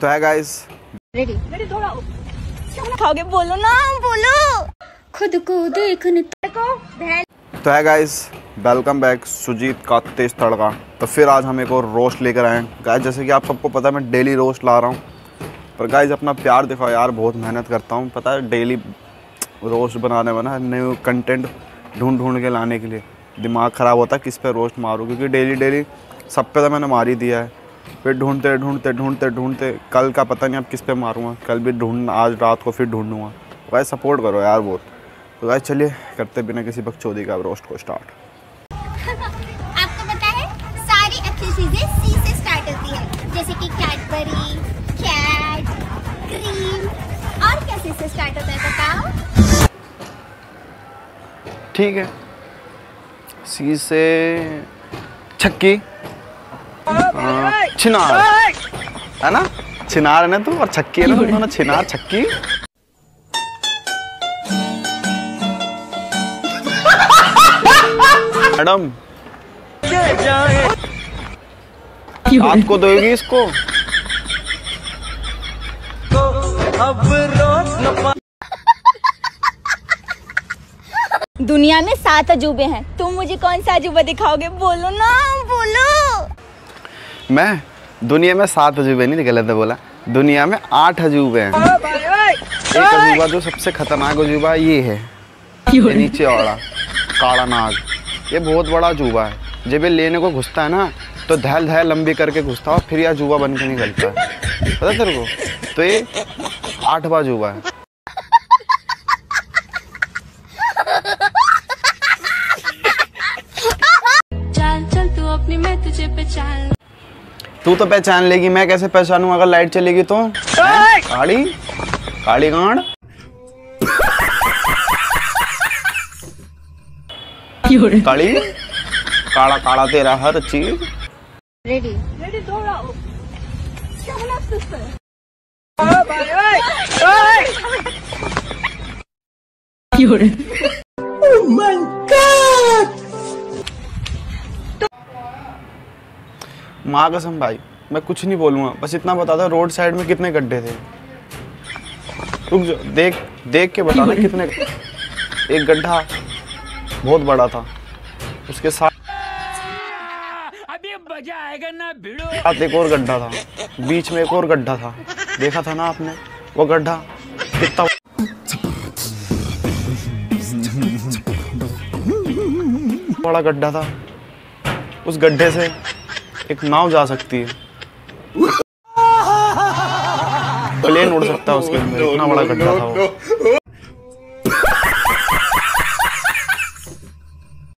तो है guys ready थोड़ा खाओगे बोलो ना बोलो खुद को देखने तो है गाइस वेलकम बैक सुजीत का तेज तड़का। तो फिर आज हम एक और रोस्ट लेकर आए हैं गाइस। जैसे कि आप सबको पता है मैं डेली रोस्ट ला रहा हूँ, पर गाइस अपना प्यार दिखाओ यार, बहुत मेहनत करता हूँ पता है डेली रोस्ट बनाने में ना, न्यू कंटेंट ढूंढ के लाने के लिए दिमाग ख़राब होता है किस पे रोस्ट मारूँ, क्योंकि डेली सब पे तो मैंने मार ही दिया है। फिर ढूंढते कल का पता नहीं अब किस पे मारूँगा, कल भी ढूंढना, आज रात को फिर ढूंढूँगा। गाइस सपोर्ट करो यार बहुत। तो गाइस चलिए करते बिना किसी बकचोदी का रोस्ट को स्टार्ट। आपको पता है सारी अच्छी चीज़ें सी से स्टार्ट होती है, जैसे कि कैडबरी, कैट, क्रीम और कैसे से स्टार्ट होता है बताओ। ठीक है, सी से छक्की, छिनार है ना, छिनार है ना तू, और छक्की है ना दोनों, छिनार छक्की। मैडम आपको दोगी इसको तो अब रोज। दुनिया में 7 अजूबे हैं, तुम मुझे कौन सा अजूबा दिखाओगे बोलो ना बोलो। मैं दुनिया में 7 अजूबे नहीं, गलत है बोला, दुनिया में 8 अजूबे हैं। एक अजूबा जो सबसे खतरनाक अजूबा ये है, ये नीचे औड़ा काला नाग, ये बहुत बड़ा अजूबा है। जब ये लेने को घुसता है ना तो धैल धैल लंबी करके घुसता है और फिर यह अजूबा बन के निकलता है, पता तेरे को। तो ये 8वां अजूबा है। तू तो पहचान लेगी, मैं कैसे पहचानूं अगर लाइट चलेगी तो। काली काली गांड। काली काला काला तेरा हर चीज। रेडी रेडी थोड़ा क्या बोला सिस्टर। Oh my God! माँ कसम भाई मैं कुछ नहीं बोलूँगा, बस इतना बता दो रोड साइड में कितने गड्ढे थे। रुक जा, देख के बता दो कितने। एक गड्ढा बहुत बड़ा था, उसके साथ अभी मजा आएगा ना भिड़ो, एक और गड्ढा था, बीच में एक और गड्ढा था, देखा था ना आपने वो गड्ढा कितना। बड़ा गड्ढा था, उस गड्ढे से एक नाव जा सकती है, प्लेन उड़ सकता है उसके अंदर, इतना बड़ा गड्ढा था वो।